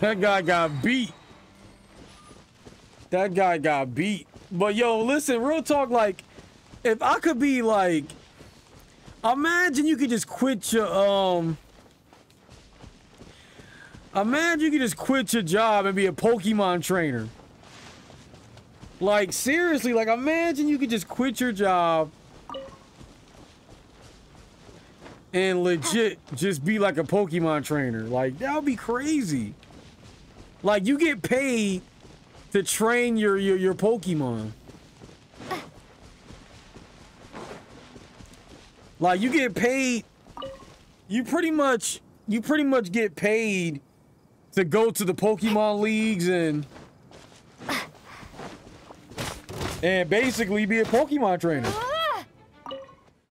That guy got beat. That guy got beat. But yo, listen, real talk, like, if I could be like, imagine you could just quit your imagine you could just quit your job and be a Pokemon trainer. Like, seriously, like, imagine you could just quit your job and legit just be like a Pokemon trainer. Like, that would be crazy. Like, you get paid to train your Pokemon. Like, you get paid, you pretty much get paid to go to the Pokemon leagues and basically be a Pokemon trainer.